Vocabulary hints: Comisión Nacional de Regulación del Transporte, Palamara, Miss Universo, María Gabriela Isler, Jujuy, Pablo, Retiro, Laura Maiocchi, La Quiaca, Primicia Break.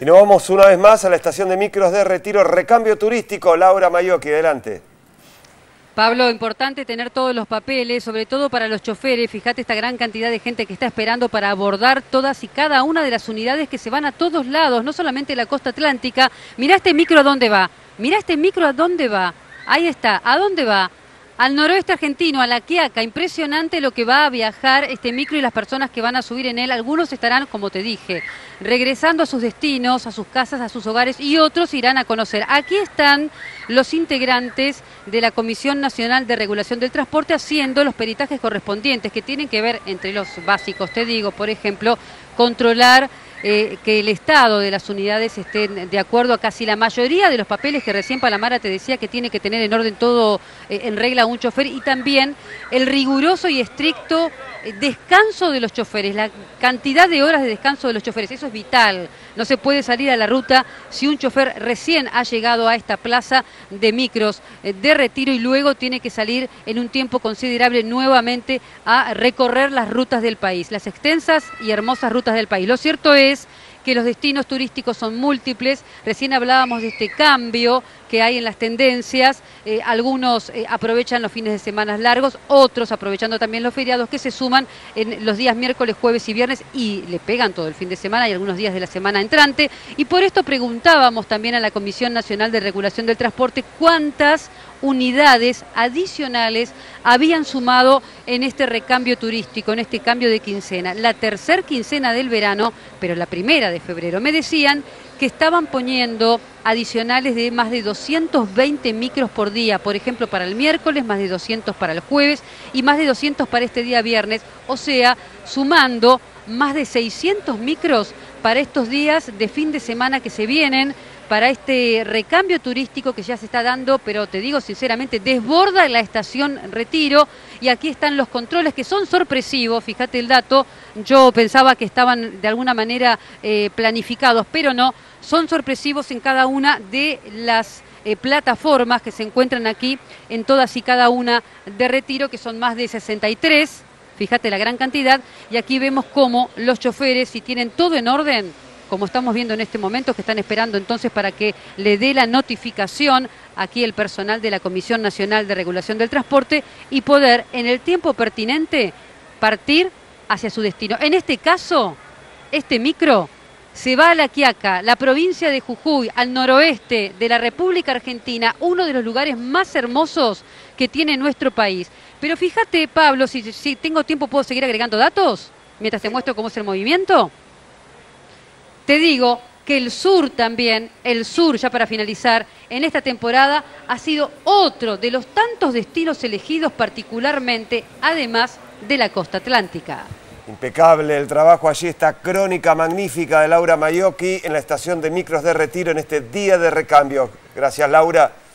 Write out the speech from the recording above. Y nos vamos una vez más a la estación de micros de Retiro, recambio turístico. Laura Maiocchi, adelante. Pablo, importante tener todos los papeles, sobre todo para los choferes. Fíjate esta gran cantidad de gente que está esperando para abordar todas y cada una de las unidades que se van a todos lados, no solamente la costa atlántica. Mirá este micro a dónde va, mirá este micro a dónde va. Ahí está, ¿a dónde va? Al noroeste argentino, a La Quiaca. Impresionante lo que va a viajar este micro y las personas que van a subir en él. Algunos estarán, como te dije, regresando a sus destinos, a sus casas, a sus hogares, y otros irán a conocer. Aquí están los integrantes de la Comisión Nacional de Regulación del Transporte haciendo los peritajes correspondientes que tienen que ver, entre los básicos, te digo, por ejemplo, controlar que el estado de las unidades estén de acuerdo a casi la mayoría de los papeles que recién Palamara te decía que tiene que tener en orden todo, en regla, un chofer, y también el riguroso y estricto descanso de los choferes, la cantidad de horas de descanso de los choferes. Eso es vital. No se puede salir a la ruta si un chofer recién ha llegado a esta plaza de micros de Retiro y luego tiene que salir en un tiempo considerable nuevamente a recorrer las rutas del país, las extensas y hermosas rutas del país. Lo cierto es que los destinos turísticos son múltiples. Recién hablábamos de este cambio que hay en las tendencias. Algunos aprovechan los fines de semana largos, otros aprovechando también los feriados que se suman en los días miércoles, jueves y viernes, y le pegan todo el fin de semana y algunos días de la semana entrante. Y por esto preguntábamos también a la Comisión Nacional de Regulación del Transporte cuántas unidades adicionales habían sumado en este recambio turístico, en este cambio de quincena. La tercer quincena del verano, pero la primera de febrero. Me decían que estaban poniendo adicionales de más de 220 micros por día, por ejemplo para el miércoles, más de 200 para el jueves y más de 200 para este día viernes, o sea, sumando más de 600 micros para estos días de fin de semana que se vienen, para este recambio turístico que ya se está dando, pero te digo sinceramente, desborda la estación Retiro. Y aquí están los controles que son sorpresivos, fíjate el dato. Yo pensaba que estaban de alguna manera planificados, pero no, son sorpresivos en cada una de las plataformas que se encuentran aquí, en todas y cada una de Retiro, que son más de 63, fíjate la gran cantidad. Y aquí vemos cómo los choferes, si tienen todo en orden, como estamos viendo en este momento, que están esperando entonces para que le dé la notificación aquí el personal de la Comisión Nacional de Regulación del Transporte y poder, en el tiempo pertinente, partir hacia su destino. En este caso, este micro se va a La Quiaca, la provincia de Jujuy, al noroeste de la República Argentina, uno de los lugares más hermosos que tiene nuestro país. Pero fíjate, Pablo, si tengo tiempo, ¿puedo seguir agregando datos mientras te muestro cómo es el movimiento? Te digo que el sur también, el sur, ya para finalizar, en esta temporada ha sido otro de los tantos destinos elegidos particularmente, además de la costa atlántica. Impecable el trabajo allí, esta crónica magnífica de Laura Maiocchi en la estación de micros de Retiro en este día de recambio. Gracias, Laura.